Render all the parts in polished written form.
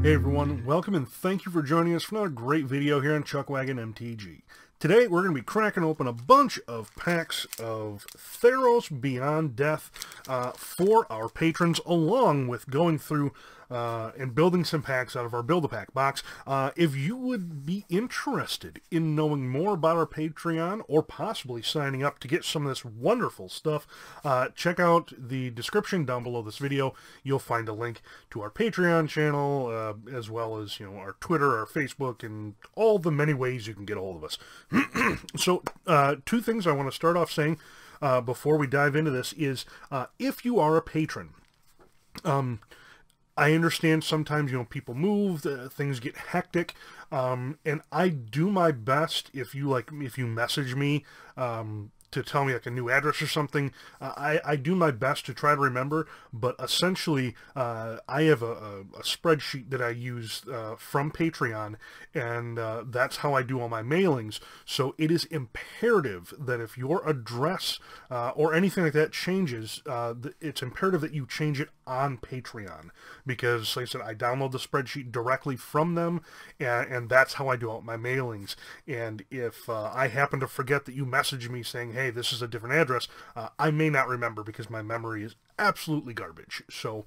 Hey everyone, welcome and thank you for joining us for another great video here on Chuckwagon MTG. Today we're going to be cracking open a bunch of packs of Theros Beyond Death for our patrons, along with going through and building some packs out of our Build-A-Pack box. If you would be interested in knowing more about our Patreon or possibly signing up to get some of this wonderful stuff, check out the description down below this video. You'll find a link to our Patreon channel, as well as, you know, our Twitter, our Facebook, and all the many ways you can get a hold of us. So two things I want to start off saying before we dive into this is, if you are a patron, I understand sometimes, you know, people move, things get hectic, and I do my best if you message me to tell me like a new address or something, I do my best to try to remember, but essentially I have a spreadsheet that I use from Patreon, and that's how I do all my mailings. So it is imperative that if your address or anything like that changes, it's imperative that you change it on Patreon, because like I said, I download the spreadsheet directly from them, and that's how I do all my mailings. And if I happen to forget that you message me saying, hey, this is a different address, I may not remember because my memory is absolutely garbage. So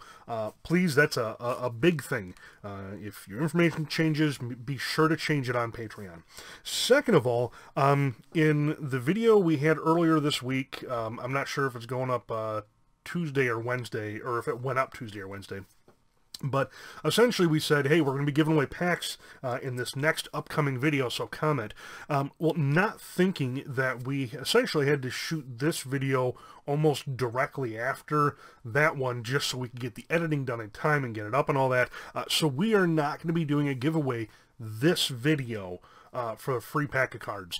please, that's a big thing. If your information changes, be sure to change it on Patreon. Second of all, in the video we had earlier this week, I'm not sure if it's going up Tuesday or Wednesday, or if it went up Tuesday or Wednesday, but essentially we said, hey, we're going to be giving away packs in this next upcoming video, so comment. Well, not thinking that we essentially had to shoot this video almost directly after that one, just so we could get the editing done in time and get it up and all that. So we are not going to be doing a giveaway this video for a free pack of cards.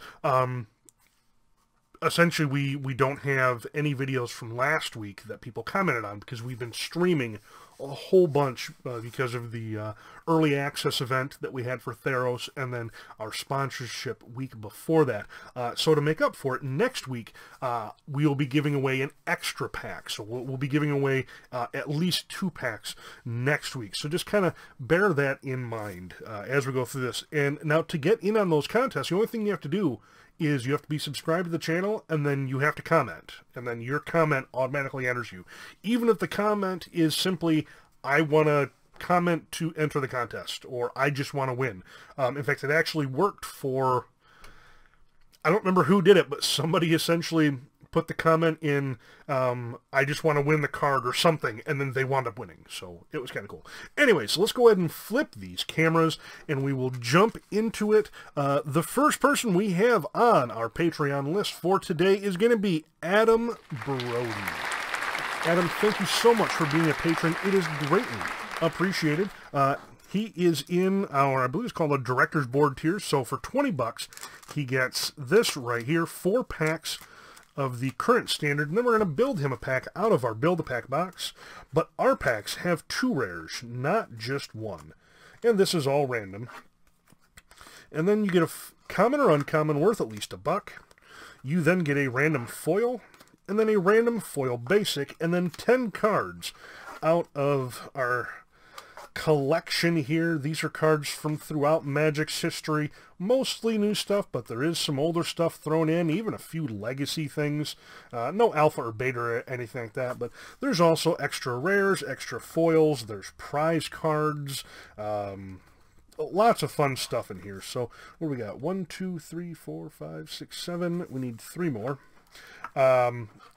Essentially, we don't have any videos from last week that people commented on, because we've been streaming a whole bunch because of the early access event that we had for Theros, and then our sponsorship week before that. So to make up for it, next week we'll be giving away an extra pack. So we'll be giving away at least 2 packs next week. So just kind of bear that in mind as we go through this. And now, to get in on those contests, the only thing you have to do is you have to be subscribed to the channel, and then you have to comment, and then your comment automatically enters you. Even if the comment is simply, I want to comment to enter the contest, or I just want to win. In fact, it actually worked for, I don't remember who did it, but somebody essentially put the comment in, I just want to win the card or something, and then they wound up winning. So it was kind of cool. Anyway, so let's go ahead and flip these cameras, and we will jump into it. The first person we have on our Patreon list for today is going to be Adam Brody. Adam, thank you so much for being a patron. It is greatly appreciated. He is in our, I believe it's called a Director's Board tier. So for 20 bucks, he gets this right here, 4 packs of the current standard, and then we're going to build him a pack out of our Build-A-Pack box. But our packs have 2 rares, not just 1. And this is all random. And then you get a common or uncommon worth at least $1. You then get a random foil, and then a random foil basic, and then 10 cards out of our collection here. These are cards from throughout Magic's history, mostly new stuff, but there is some older stuff thrown in, even a few legacy things. No alpha or beta or anything like that, but there's also extra rares, extra foils, there's prize cards, lots of fun stuff in here. So what do we got? 1 2 3 4 5 6 7 we need 3 more.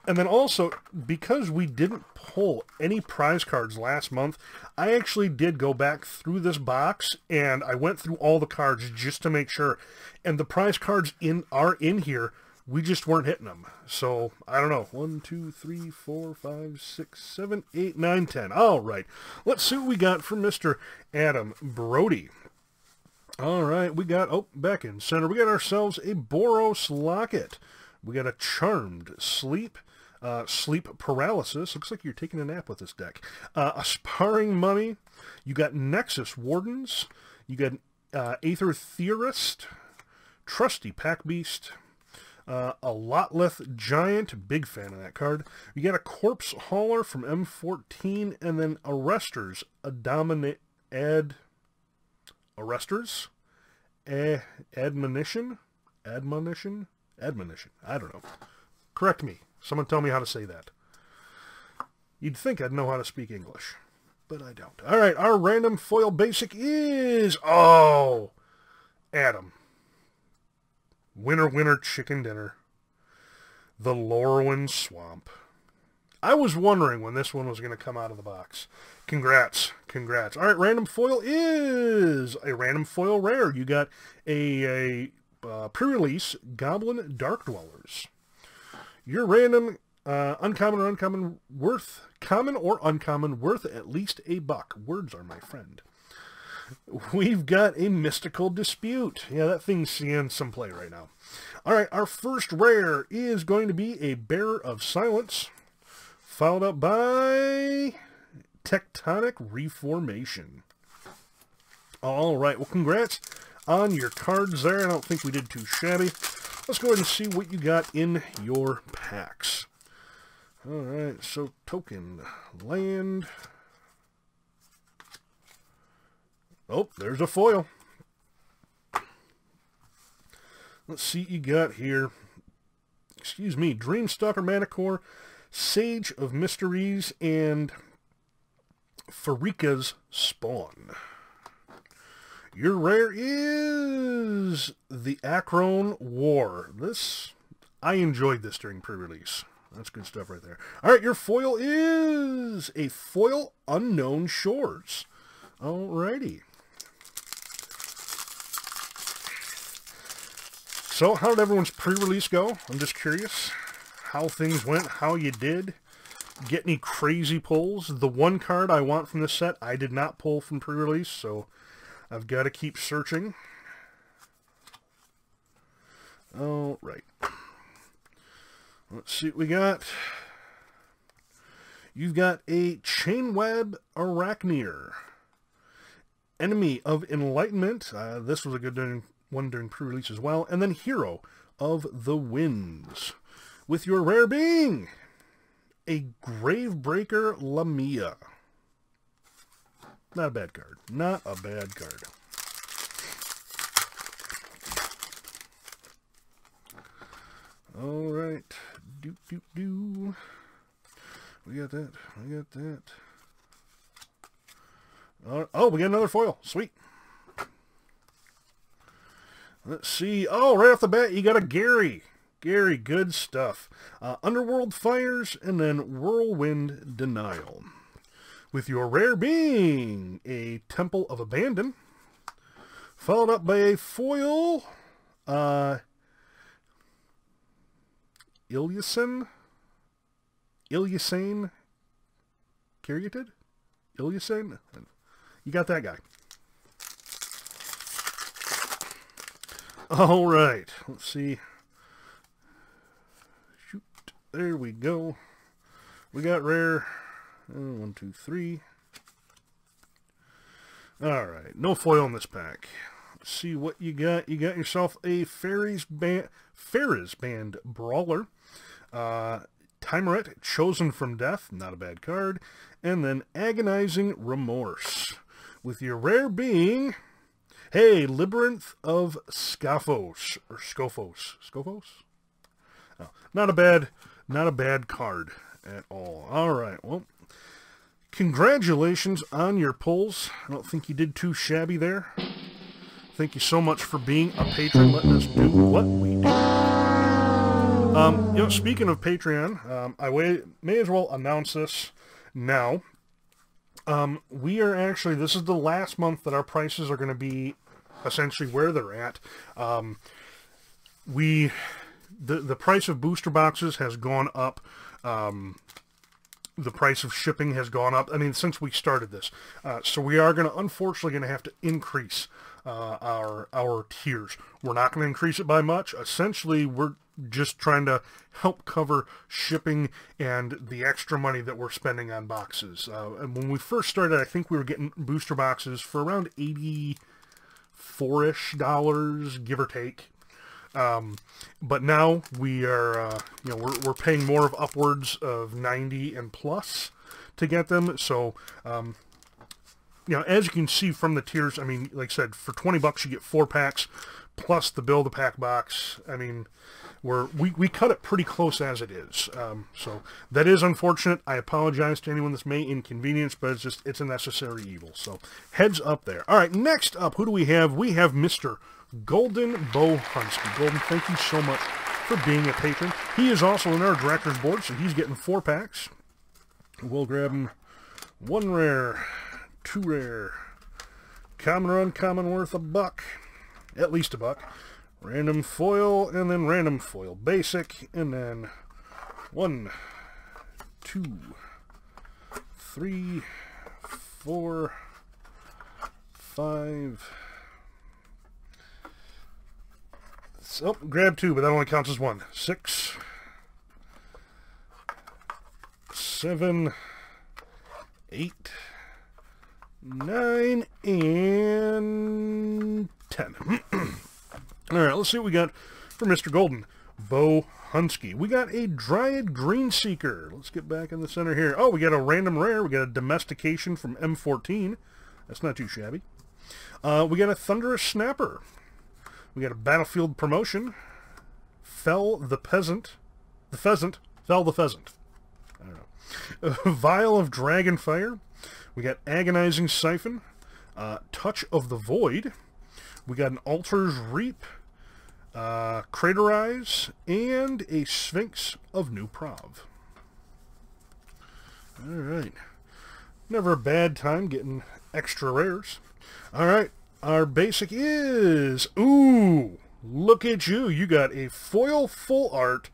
And then also, because we didn't pull any prize cards last month, I actually did go back through this box, and I went through all the cards just to make sure. And the prize cards are in here. We just weren't hitting them. So, I don't know. 1 2 3 4 5 6 7 8 9 10. All right. Let's see what we got from Mr. Adam Brody. All right. We got, oh, back in center, we got ourselves a Boros Locket. We got a Charmed Sleep, Sleep Paralysis. Looks like you're taking a nap with this deck. A Sparring Mummy. You got Nexus Wardens. You got Aether Theorist, Trusty Pack Beast, a Lotleth Giant. Big fan of that card. You got a Corpse Hauler from M14, and then Arresters, a Dominate Ad arresters, admonition. I don't know. Correct me. Someone tell me how to say that. You'd think I'd know how to speak English, but I don't. All right, our random foil basic is... Oh! Adam. Winner, winner, chicken dinner. The Lorwyn Swamp. I was wondering when this one was going to come out of the box. Congrats. Congrats. All right, random foil is a random foil rare. You got a pre-release Goblin Dark Dwellers. Your random uncommon or uncommon worth, common or uncommon worth at least $1. Words are my friend. We've got a Mystical Dispute. Yeah, that thing's seeing some play right now. All right, our first rare is going to be a Bearer of Silence, followed up by Tectonic Reformation. All right, well, congrats on your cards there. I don't think we did too shabby. Let's go ahead and see what you got in your packs. All right, so token, land. Oh, there's a foil. Let's see what you got here. Excuse me. Dreamstalker Manticore, Sage of Mysteries, and Farika's Spawn. Your rare is the Akron War. This, I enjoyed this during pre-release. That's good stuff right there. All right, your foil is a foil Unknown Shores. Alrighty. So, how did everyone's pre-release go? I'm just curious how things went, how you did. Get any crazy pulls? The one card I want from this set, I did not pull from pre-release, so I've got to keep searching. All right. Let's see what we got. You've got a Chainweb Arachneer, Enemy of Enlightenment. This was a good one during pre-release as well. And then Hero of the Winds, with your rare being a Gravebreaker Lamia. Not a bad card. Not a bad card. All right. Do, do, do. We got that. We got that. Oh, we got another foil. Sweet. Let's see. Oh, right off the bat, you got a Gary. Gary, good stuff. Underworld Fires and then Whirlwind Denial, with your rare being a Temple of Abandon, followed up by a foil, Ilyusane Caryatid? Ilyusane? You got that guy. All right, let's see. Shoot, there we go. We got rare. 1, 2, 3. All right, no foil in this pack. Let's see what you got. You got yourself a Farah's Band Brawler, Timaret Chosen from Death, not a bad card, and then Agonizing Remorse, with your rare being, hey, Labyrinth of Scophos, or Scophos, Oh, not a bad card at all. All right, well, congratulations on your pulls. I don't think you did too shabby there. Thank you so much for being a patron, letting us do what we do. You know, speaking of Patreon, I may as well announce this now. We are actually, this is the last month that our prices are going to be essentially where they're at. The price of booster boxes has gone up. The price of shipping has gone up, I mean, since we started this. So we are going to, unfortunately, going to have to increase our tiers. We're not going to increase it by much. Essentially, we're just trying to help cover shipping and the extra money that we're spending on boxes. And when we first started, I think we were getting booster boxes for around $84-ish, give or take. But now we are, you know, we're paying more of upwards of $90 and plus to get them. So you know, as you can see from the tiers, I mean, like I said, for 20 bucks you get 4 packs plus the build a pack box. I mean, we cut it pretty close as it is. So that is unfortunate. I apologize to anyone this may inconvenience, but it's just, it's a necessary evil. So heads up there. All right, next up, who do we have? We have Mr. Golden Bo Hunsky. Golden, thank you so much for being a patron. He is also in our director's board, so he's getting 4 packs. We'll grab him 1 rare, 2 rare, common or uncommon worth $1, at least $1, random foil, and then random foil basic, and then 1, 2, 3, 4, 5. So, grab 2, but that only counts as 1. 6, 7, 8, 9, and 10. All right, let's see what we got for Mr. Golden Bo Hunsky. We got a Dryad Greenseeker. Let's get back in the center here. Oh, we got a random rare. We got a Domestication from M14. That's not too shabby. We got a Thunderous Snapper. We got a Battlefield Promotion. Fell the Peasant. The Pheasant. Fell the Pheasant. I don't know. A Vial of Dragonfire. We got Agonizing Siphon. Touch of the Void. We got an Altar's Reap, Crater Eyes, and a Sphinx of New Prov. All right. Never a bad time getting extra rares. All right. Our basic is... Ooh! Look at you. You got a foil full art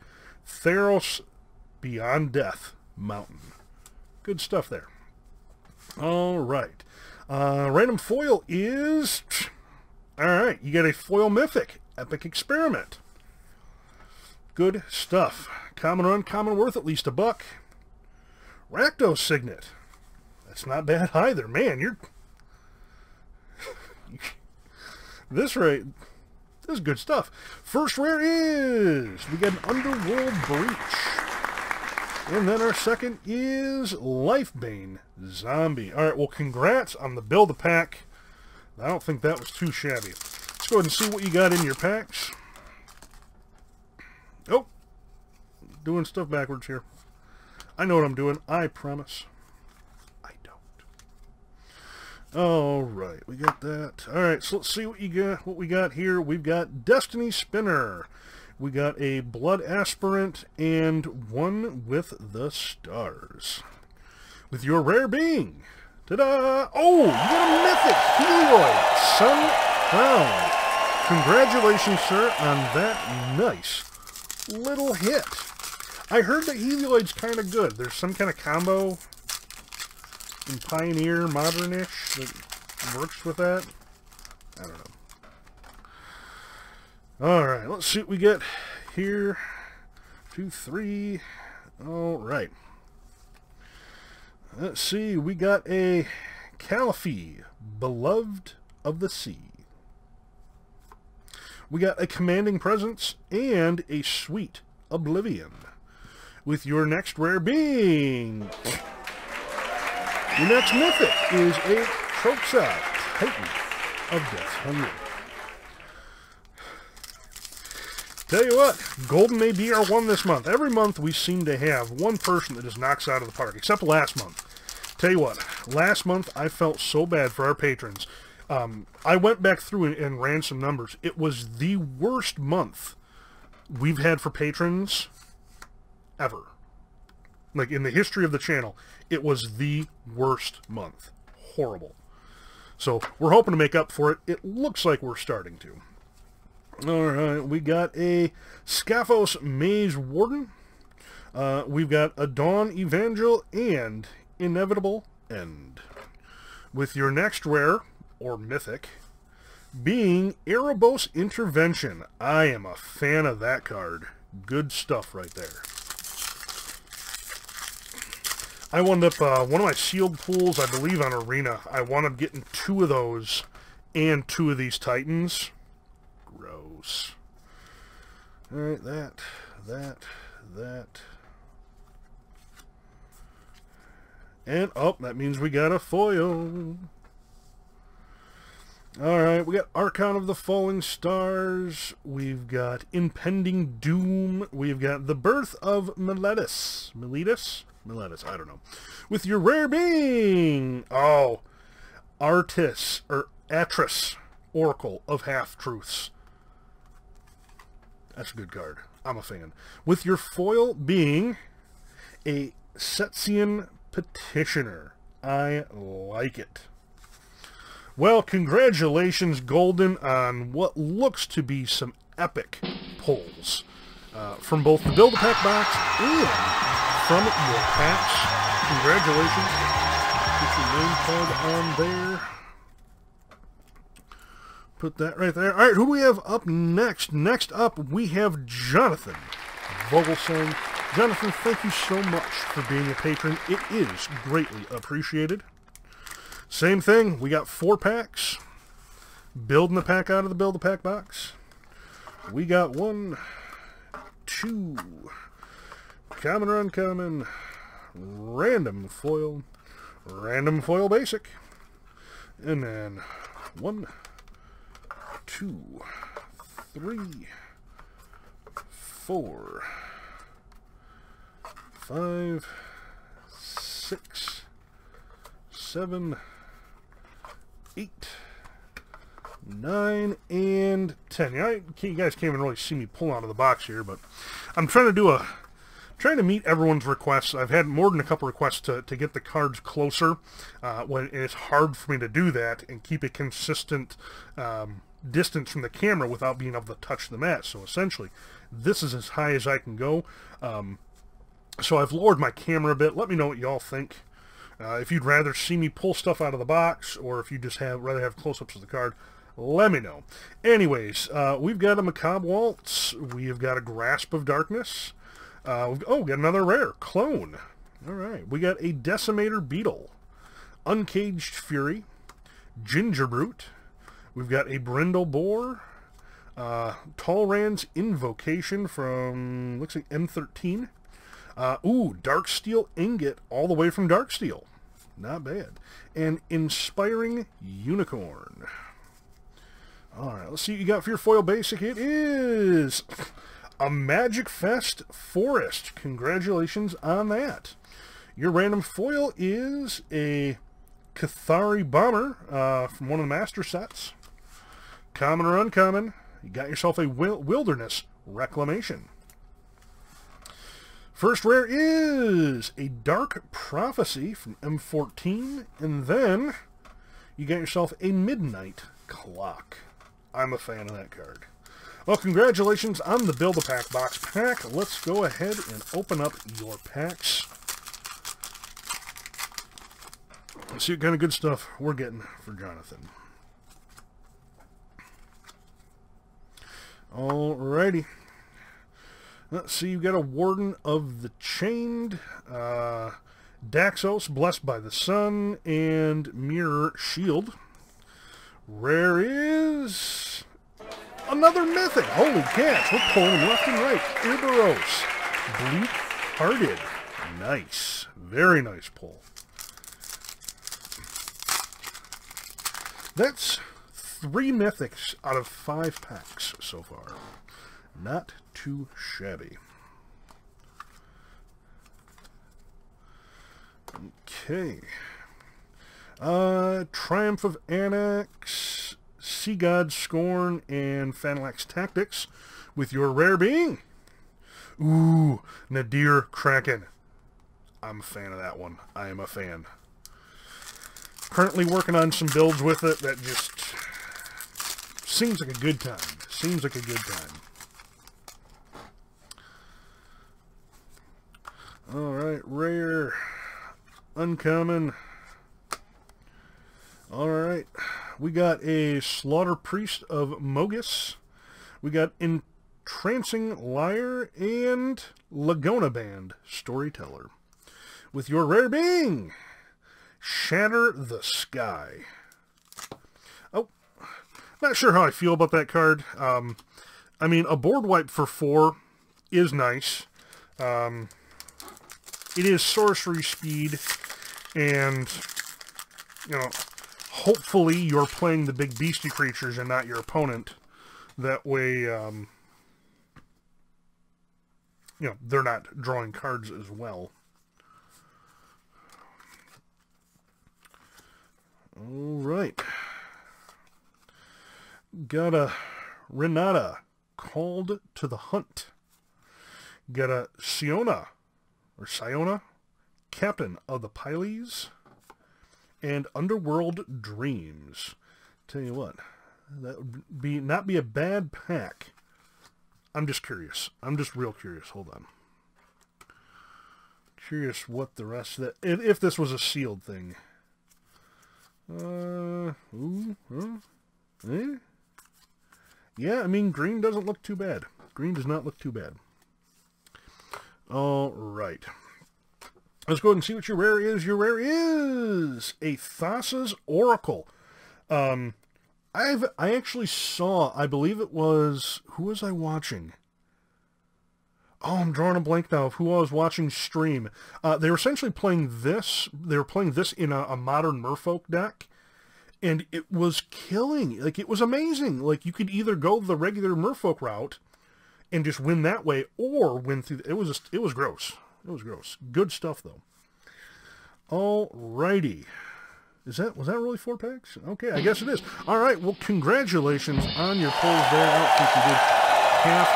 Theros Beyond Death Mountain. Good stuff there. All right. Random foil is... Alright, you got a foil mythic, Epic Experiment. Good stuff. Common or uncommon worth at least $1. Rakdos Signet. That's not bad either. Man, you're... This rate, this is good stuff. First rare is... We got an Underworld Breach. And then our second is Lifebane Zombie. Alright, well congrats on the Build-A-Pack. I don't think that was too shabby. Let's go ahead and see what you got in your packs. Oh, doing stuff backwards here. I know what I'm doing. I promise. I don't. All right, we got that. All right, so let's see what you got. What we got here? We've got Destiny Spinner. We got a Blood Aspirant and One with the Stars. With your rare being. Ta-da! Oh, you got a mythic, Heroid Sunbound. Congratulations, sir, on that nice little hit. I heard that Helioid's kind of good. There's some kind of combo in Pioneer, Modern-ish, that works with that. I don't know. All right, let's see what we get here. 2, 3. All right. Let's see, we got a Caliphy, Beloved of the Sea. We got a Commanding Presence and a Sweet Oblivion. With your next rare being... Your next mythic is a Troxa, Titan of Death's Hunger. Tell you what, Golden may be our one this month. Every month we seem to have one person that just knocks out of the park, except last month. Tell you what, last month I felt so bad for our patrons. I went back through and ran some numbers. It was the worst month we've had for patrons ever. Like, in the history of the channel, it was the worst month. Horrible. So, we're hoping to make up for it. It looks like we're starting to. Alright, we got a Scaphos Maze Warden. We've got a Dawn Evangel and Inevitable End. With your next rare, or mythic, being Erebos Intervention. I am a fan of that card. Good stuff right there. I wound up, one of my sealed pools, I believe on Arena, I wound up getting 2 of those and 2 of these Titans. Gross. All right, that. And, oh, that means we got a foil. Alright, we got Archon of the Falling Stars, we've got Impending Doom, we've got The Birth of Miletus. Miletus? Miletus, I don't know. With your rare being! Oh! Artis, or Atris, Oracle of Half-Truths. That's a good card. I'm a fan. With your foil being a Setzian Petitioner. I like it. Well, congratulations, Golden, on what looks to be some epic pulls from both the Build-A-Pack box and from your packs. Congratulations. Put your name card on there. Put that right there. All right, who do we have up next? Next up, we have Jonathan Vogelsang. Jonathan, thank you so much for being a patron. It is greatly appreciated. Same thing, we got 4 packs. Building the pack out of the Build-A-Pack box. We got 1, 2. Common or uncommon. Random foil basic. And then 1, 2, 3, 4, 5, 6, 7, 8, 9, and 10. Yeah, you guys can't even really see me pull out of the box here, but I'm trying to meet everyone's requests. I've had more than a couple requests to get the cards closer, when it's hard for me to do that and keep a consistent distance from the camera without being able to touch the mat. So essentially, this is as high as I can go. So I've lowered my camera a bit. Let me know what y'all think. If you'd rather see me pull stuff out of the box, or if you just rather have close-ups of the card, let me know. Anyways, we've got a Macabre Waltz. We've got a Grasp of Darkness. We got another rare, Clone. All right, we got a Decimator Beetle, Uncaged Fury, Gingerbrute. We've got a Brindle Boar, Talran's Invocation from, looks like M13. Darksteel Ingot, all the way from Darksteel. Not bad. And Inspiring Unicorn. All right, let's see what you got for your foil basic. It is a Magic Fest Forest. Congratulations on that. Your random foil is a Cathari Bomber from one of the Master Sets. Common or uncommon, you got yourself a Wilderness Reclamation. First rare is a Dark Prophecy from M14, and then you got yourself a Midnight Clock. I'm a fan of that card. Well, congratulations on the Build-A-Pack box pack. Let's go ahead and open up your packs. Let's see what kind of good stuff we're getting for Jonathan. Alrighty. Let's see, you've got a Warden of the Chained, Daxos, Blessed by the Sun, and Mirror Shield. Rare is another mythic. Holy cats, we're pulling them left and right. Iberos, Bleak Hearted. Nice. Very nice pull. That's 3 mythics out of 5 packs so far. Not too shabby. Okay. Triumph of Anax, Sea God Scorn, and Fanalax Tactics with your rare being. Ooh, Nadir Kraken. I'm a fan of that one. I am a fan. Currently working on some builds with it that just seems like a good time. Seems like a good time. Alright, rare, uncommon. Alright, we got a Slaughter Priest of Mogus. We got Entrancing Liar and Lagona Band Storyteller. With your rare being, Shatter the Sky. Oh, not sure how I feel about that card. I mean, a board wipe for 4 is nice. It is sorcery speed, and, you know, hopefully you're playing the big beastie creatures and not your opponent. That way, you know, they're not drawing cards as well. Alright. Got a Renata, Called to the Hunt. Got a Siona, or Siona, Captain of the Pyles, and Underworld Dreams. Tell you what, that would be not be a bad pack. I'm just curious. I'm just real curious. Hold on. Curious what the rest of that, if this was a sealed thing. Yeah, I mean, green doesn't look too bad. Green does not look too bad. All right. Let's go ahead and see what your rare is. Your rare is a Thassa's Oracle. I actually saw, I believe it was, who was I watching? Oh, I'm drawing a blank now of who I was watching stream. They were essentially playing this. They were playing this in a modern Merfolk deck. And it was killing. Like, it was amazing. Like, you could either go the regular Merfolk route and just win that way, or win through... It was just, it was gross. It was gross. Good stuff, though. Alrighty. Was that really 4 packs? Okay, I guess it is. Alright, well, congratulations on your pulls there. I don't think you did half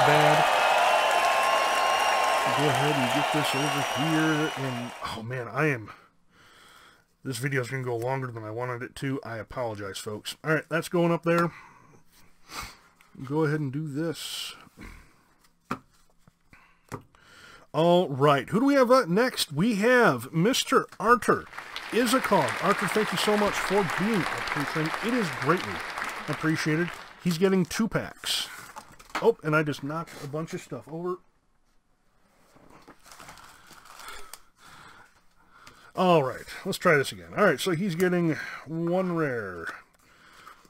bad. Go ahead and get this over here. And, oh, man, I am... This video is going to go longer than I wanted it to. I apologize, folks. All right, that's going up there. Go ahead and do this. All right, who do we have up next? We have Mr. Arthur Isikov. Arthur, thank you so much for being a patron. It is greatly appreciated. He's getting 2 packs. Oh, and I just knocked a bunch of stuff over. All right, let's try this again. All right, so he's getting 1 rare,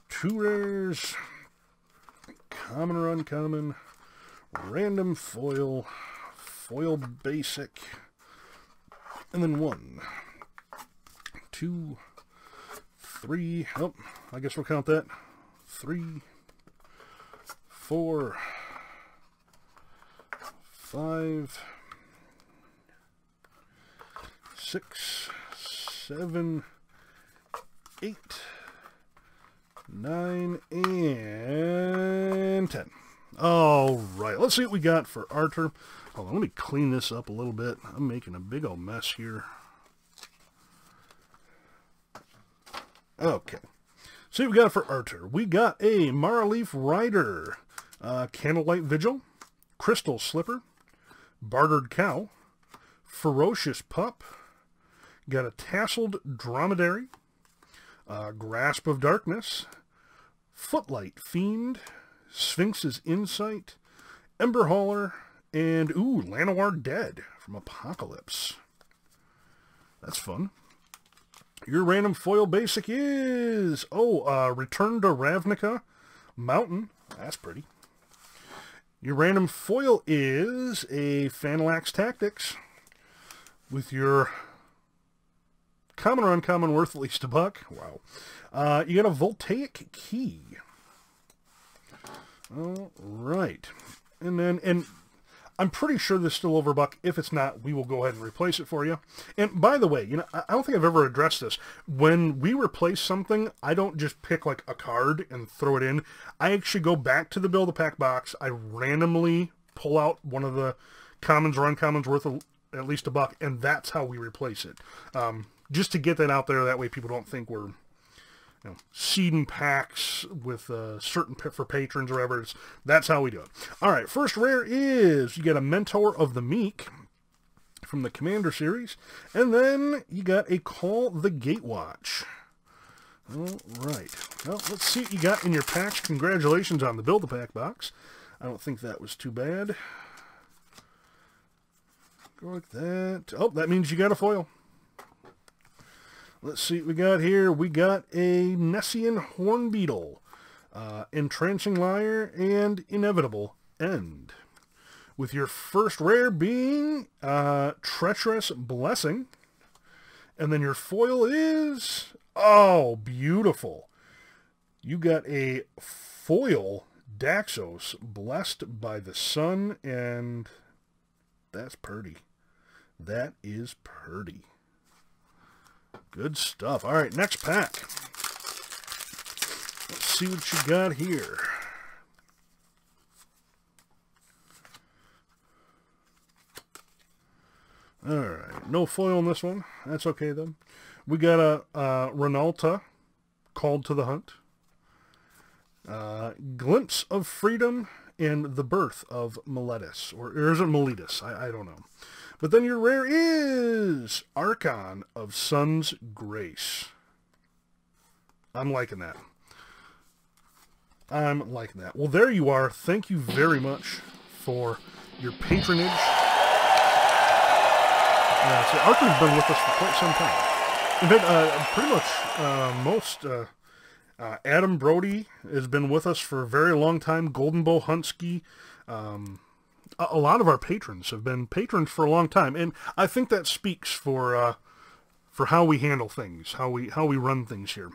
2 rares, common or uncommon, random foil, foil basic, and then 1, 2, 3, oh, I guess we'll count that, 3, 4, 5, 6, 7, 8, 9, and 10. All right, let's see what we got for Arthur. Hold on, let me clean this up a little bit. I'm making a big old mess here. Okay, see what we got for Arthur. We got a Marleaf Rider, Candlelight Vigil, Crystal Slipper, Bartered Cow, Ferocious Pup. Got a Tasseled Dromedary, Grasp of Darkness, Footlight Fiend, Sphinx's Insight, Ember Hauler, and, ooh, Llanowar Dead from Apocalypse. That's fun. Your random foil basic is, oh, Return to Ravnica, Mountain. That's pretty. Your random foil is a Phanlax Tactics with your... common or uncommon, worth at least $1. Wow. You got a Voltaic Key. All right. And then, and I'm pretty sure this is still over $1. If it's not, we will go ahead and replace it for you. And by the way, you know, I don't think I've ever addressed this. When we replace something, I don't just pick like a card and throw it in. I actually go back to the Build-A-Pack box. I randomly pull out one of the commons or uncommons worth at least $1, and that's how we replace it. Just to get that out there, that way people don't think we're, you know, seeding packs with certain for patrons or whatever. That's how we do it. All right, first rare is you get a Mentor of the Meek from the Commander series, and then you got a Call the Gatewatch. All right, well, let's see what you got in your packs. Congratulations on the Build-A-Pack box. I don't think that was too bad. Go like that. Oh, that means you got a foil. Let's see what we got here. We got a Nessian Hornbeetle, Entrancing Liar, and Inevitable End. With your first rare being Treacherous Blessing, And then your foil is, oh, beautiful. You got a foil Daxos, Blessed by the Sun, and that's purdy. That is purdy. Good stuff. All right, next pack. Let's see what you got here. All right, no foil on this one. That's okay, though. We got a Renalta, Called to the Hunt, Glimpse of Freedom, and The Birth of Miletus. Or is it Miletus? I don't know. But then your rare is Archon of Sun's Grace. I'm liking that. I'm liking that. Well, there you are. Thank you very much for your patronage. So Arthur's been with us for quite some time. In fact, pretty much Adam Brody has been with us for a very long time. Golden Bo Hunsky. A lot of our patrons have been patrons for a long time. And I think that speaks for how we handle things, how we run things here.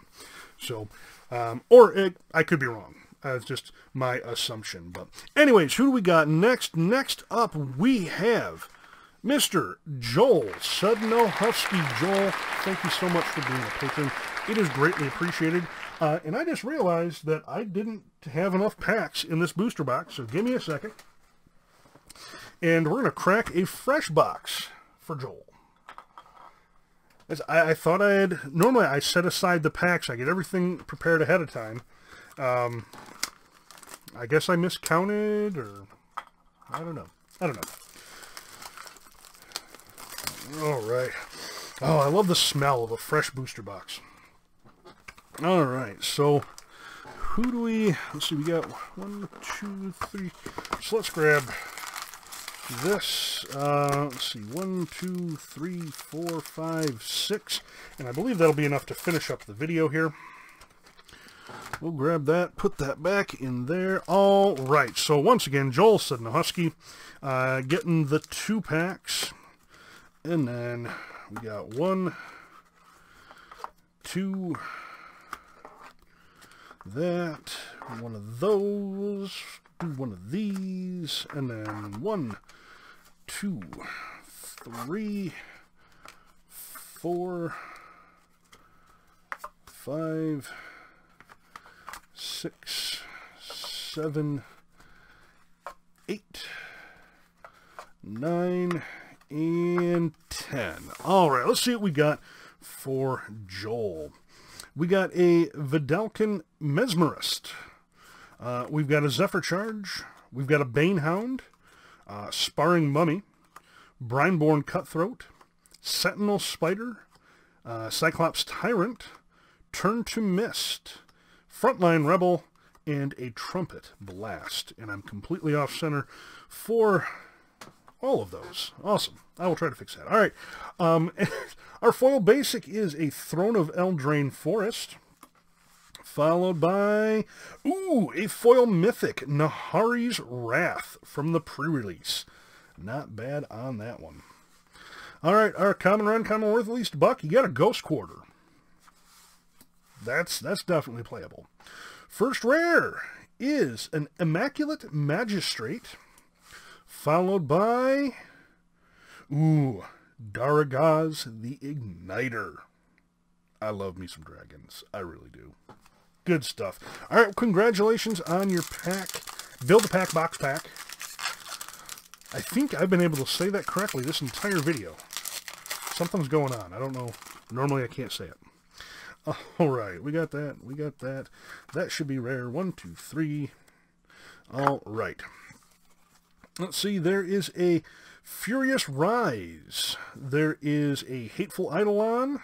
So, I could be wrong. That's just my assumption. But anyways, who do we got next? Next up, we have Mr. Joel Sudno Husky. Joel, thank you so much for being a patron. It is greatly appreciated. And I just realized that I didn't have enough packs in this booster box, so give me a second. And we're going to crack a fresh box for Joel. As I thought I had... Normally, I set aside the packs. I get everything prepared ahead of time. I guess I miscounted, or... I don't know. All right. Oh, I love the smell of a fresh booster box. All right, so who do we... Let's see, we got 1, 2, 3... So let's grab this. Let's see, 1, 2, 3, 4, 5, 6. And I believe that'll be enough to finish up the video here. We'll grab that, put that back in there. All right, so once again, Joel Sudno Husky getting the 2 packs. And then we got 1, 2, that, 1 of those, 1 of these, and then 1, 2, 3, 4, 5, 6, 7, 8, 9, and 10. All right, let's see what we got for Joel. We got a Vidalcan Mesmerist. We've got a Zephyr Charge. We've got a Banehound, Sparring Mummy, Brineborn Cutthroat, Sentinel Spider, Cyclops Tyrant, Turn to Mist, Frontline Rebel, and a Trumpet Blast. And I'm completely off center for all of those. Awesome. I will try to fix that. All right. Our foil basic is a Throne of Eldraine Forest, followed by, ooh, a foil mythic, Nahari's Wrath from the pre-release. Not bad on that one. All right, our common run, common worth, least buck, you got a Ghost Quarter. That's definitely playable. First rare is an Immaculate Magistrate, followed by, ooh, Daragaz the Igniter. I love me some dragons. I really do. Good stuff. All right, well, congratulations on your pack. Build a Pack Box Pack. I think I've been able to say that correctly this entire video. Something's going on. I don't know. Normally I can't say it. All right, we got that. We got that. That should be rare. 1, 2, 3. All right. Let's see. There is a Furious Rise. There is a Hateful Eidolon.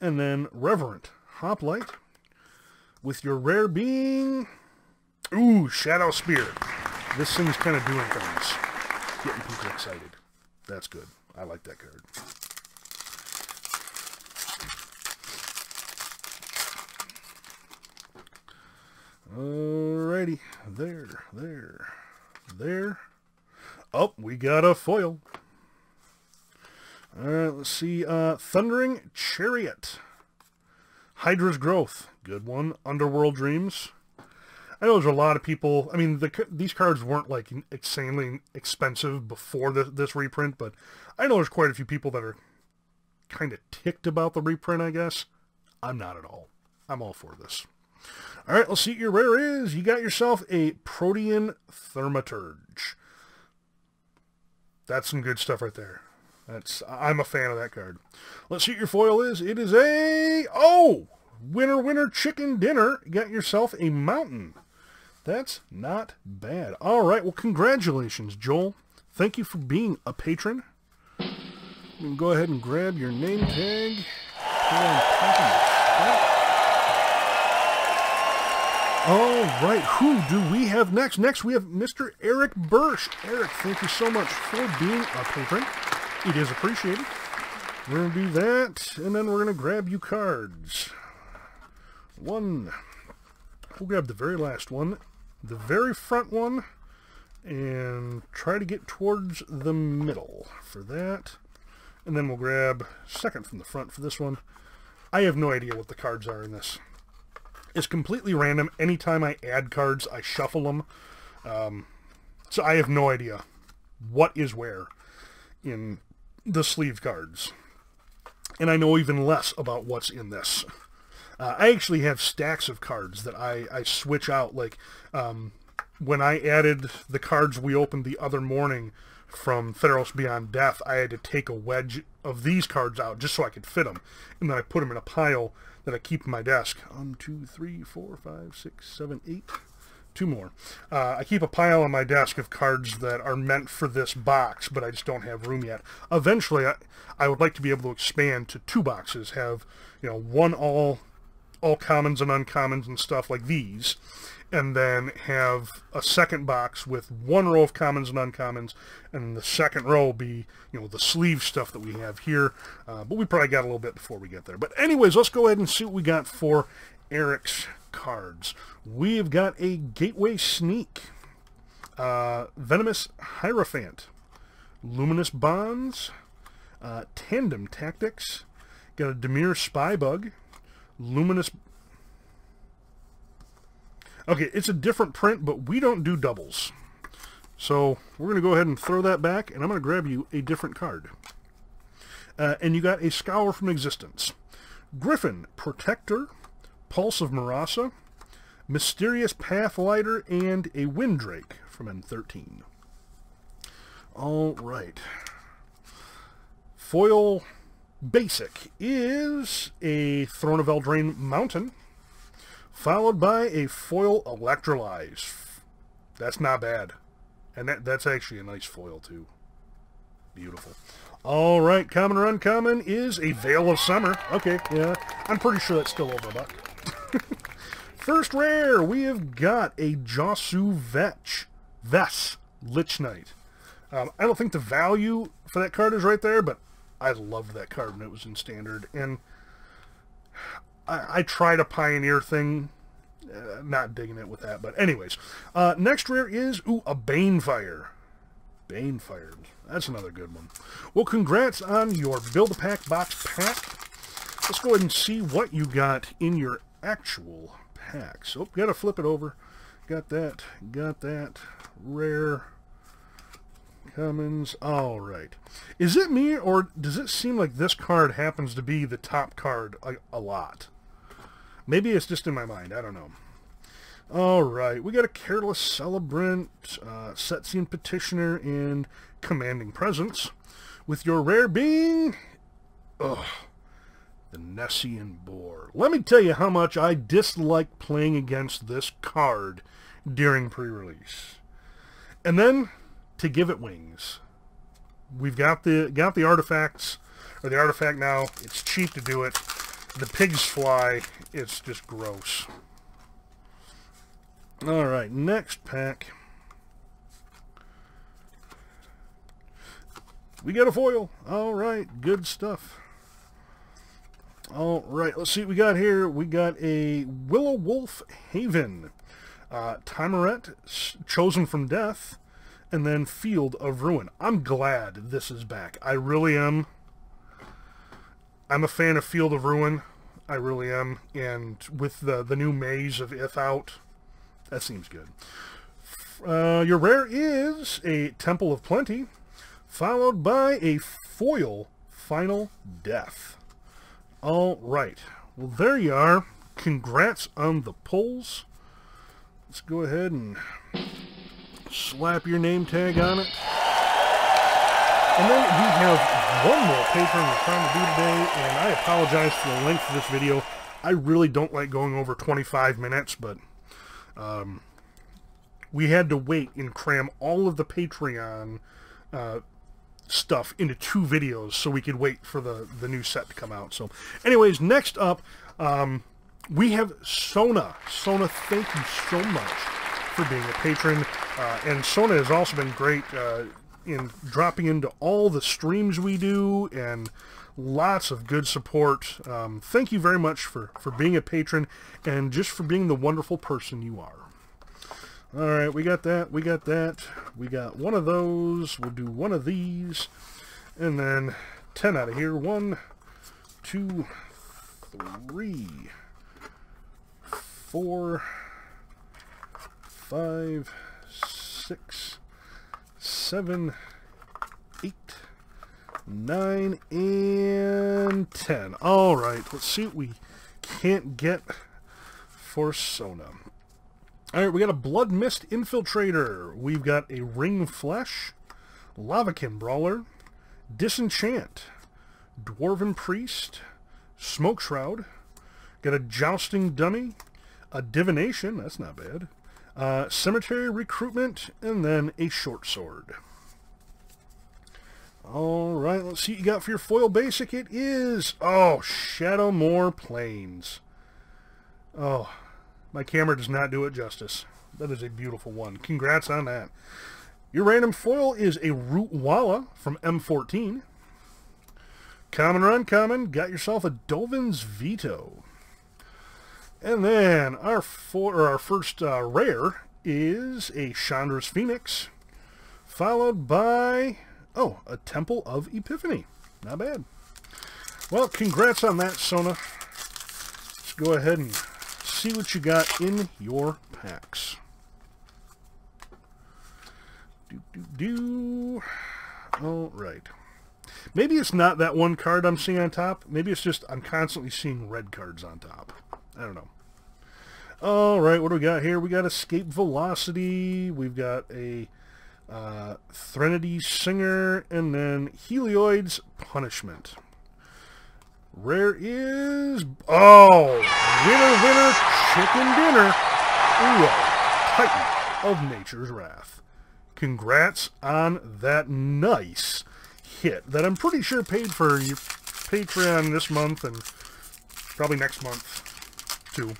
And then Reverent Hoplite. With your rare being... Ooh, Shadow Spear. This thing's kind of doing things. Getting people excited. That's good. I like that card. Alrighty. There. Oh, we got a foil. All right, let's see. Thundering Chariot. Hydra's Growth. Good one. Underworld Dreams. I know there's a lot of people... I mean, these cards weren't, like, insanely expensive before this reprint, but I know there's quite a few people that are kind of ticked about the reprint, I guess. I'm not at all. I'm all for this. All right, let's see what your rare is. You got yourself a Protean Thaumaturge. That's some good stuff right there. I'm a fan of that card. Let's see what your foil is. It is a... Oh! Winner, winner, chicken dinner. You got yourself a mountain. That's not bad. All right, well, congratulations, Joel. Thank you for being a patron. You can go ahead and grab your name tag. All right, who do we have next? Next, we have Mr. Eric Birch. Eric, thank you so much for being a patron. It is appreciated. We're going to do that, and then we're going to grab you cards. One. We'll grab the very last one, the very front one, and try to get towards the middle for that. And then we'll grab second from the front for this one. I have no idea what the cards are in this. It's completely random. Anytime I add cards, I shuffle them. So I have no idea what is where in the sleeve cards. And I know even less about what's in this. I actually have stacks of cards that I switch out. Like, when I added the cards we opened the other morning from Theros Beyond Death, I had to take a wedge of these cards out just so I could fit them. And then I put them in a pile that I keep in my desk. 1, 2, 3, 4, 5, 6, 7, 8. Two more. I keep a pile on my desk of cards that are meant for this box, but I just don't have room yet. Eventually, I would like to be able to expand to 2 boxes. Have, you know, one all commons and uncommons and stuff like these, and then have a second box with 1 row of commons and uncommons, and the second row will be, you know, the sleeve stuff that we have here, but we probably got a little bit before we get there. But anyways, let's go ahead and see what we got for Eric's cards. We've got a Gateway Sneak, Venomous Hierophant, Luminous Bonds, Tandem Tactics, got a Demir Spybug, Luminous... Okay, it's a different print, but we don't do doubles. So we're going to go ahead and throw that back, and I'm going to grab you a different card. And you got a Scour from Existence. Griffin, Protector, Pulse of Marasa, Mysterious Pathlighter, and a Windrake from N13. All right. Foil... Basic is a Throne of Eldraine Mountain, followed by a foil Electrolyze. That's not bad. And that's actually a nice foil, too. Beautiful. All right, common or uncommon is a Veil of Summer. Okay, yeah, I'm pretty sure that's still over a buck. First rare, we have got a Jasu Vess, Lich Knight. I don't think the value for that card is right there, but I loved that card when it was in Standard, and I tried a Pioneer thing, not digging it with that, but anyways. Next rare is, ooh, a Banefire. Banefire, that's another good one. Well, congrats on your Build-A-Pack box pack. Let's go ahead and see what you got in your actual packs. So, gotta flip it over. Got that, rare... Commons. All right. Is it me, or does it seem like this card happens to be the top card a lot? Maybe it's just in my mind. I don't know. All right. We got a Careless Celebrant, Setzian Petitioner, and Commanding Presence. With your rare being... Ugh. The Nessian Boar. Let me tell you how much I dislike playing against this card during pre-release. And then... to give it wings. We've got the artifacts, or the artifact now. It's cheap to do it. The pigs fly. It's just gross. All right, next pack. We got a foil. All right, good stuff. All right, let's see what we got here. We got a Willow Wolf Haven, Timaret, Chosen from Death, and then Field of Ruin. I'm glad this is back. I really am. I'm a fan of Field of Ruin. I really am. And with the new Maze of Ith out, that seems good. Your rare is a Temple of Plenty, followed by a foil Final Death. All right. Well, there you are. Congrats on the pulls. Let's go ahead and slap your name tag on it. And then we have one more patron we're trying to do today, and I apologize for the length of this video. I really don't like going over 25 minutes, but we had to wait and cram all of the Patreon stuff into 2 videos so we could wait for the new set to come out. So anyways, next up, we have Sona. Sona, thank you so much for being a patron. And Sona has also been great in dropping into all the streams we do, and lots of good support. Thank you very much for being a patron, and just for being the wonderful person you are. All right, we got that, we got that, we got one of those, we'll do one of these, and then 10 out of here. 1, 2, 3, 4, 5, 6, 7, 8, 9, and 10. All right, let's see what we can't get for Sona. All right, we got a Blood Mist Infiltrator. We've got a Ring Flesh, Lavakin Brawler, Disenchant, Dwarven Priest, Smoke Shroud. Got a Jousting Dummy, a Divination, that's not bad, Cemetery Recruitment, and then a Short Sword. All right, let's see what you got for your foil basic. It is, oh, Shadowmoor Plains. Oh, my camera does not do it justice. That is a beautiful one. Congrats on that. Your random foil is a Root Walla from M14. Common or uncommon, got yourself a Dovin's Veto. And then our first rare is a Chandra's Phoenix, followed by, oh, a Temple of Epiphany. Not bad. Well, congrats on that, Sona. Let's go ahead and see what you got in your packs. All right. Maybe it's not that one card I'm seeing on top. Maybe it's just I'm constantly seeing red cards on top. I don't know. All right, what do we got here? We got Escape Velocity. We've got a Threnody Singer, and then Helioid's Punishment. Rare is, oh, winner, winner, chicken dinner, Uo, Titan of Nature's Wrath. Congrats on that nice hit that I'm pretty sure paid for your Patreon this month and probably next month too.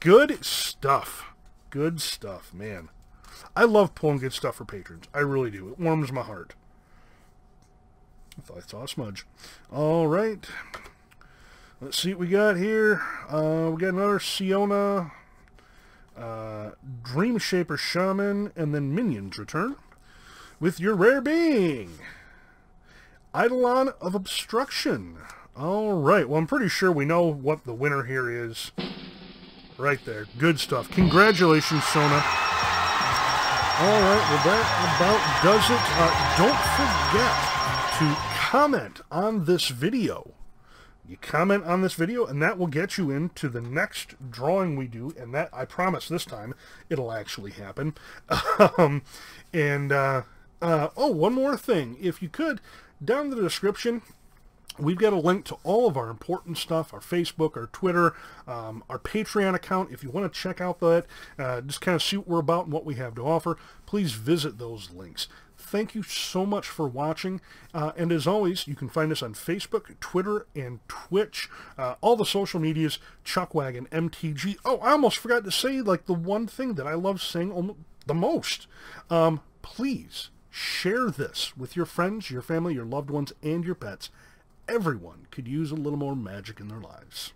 Good stuff. Good stuff, man. I love pulling good stuff for patrons. I really do. It warms my heart. I thought I saw a smudge. All right. Let's see what we got here. We got another Siona, Dream Shaper Shaman, and then Minions Return. With your rare being Eidolon of Obstruction. All right. Well, I'm pretty sure we know what the winner here is. Right there. Good stuff. Congratulations, Sona. All right. Well, that about does it. Don't forget to comment on this video. You comment on this video and that will get you into the next drawing we do, and that, I promise, this time it'll actually happen. Oh, one more thing, if you could, down in the description we've got a link to all of our important stuff, our Facebook, our Twitter, our Patreon account. If you want to check out that, just kind of see what we're about and what we have to offer, please visit those links. Thank you so much for watching. And as always, you can find us on Facebook, Twitter, and Twitch. All the social medias, Chuckwagon MTG. Oh, I almost forgot to say, like, the one thing that I love saying the most. Please share this with your friends, your family, your loved ones, and your pets. Everyone could use a little more magic in their lives.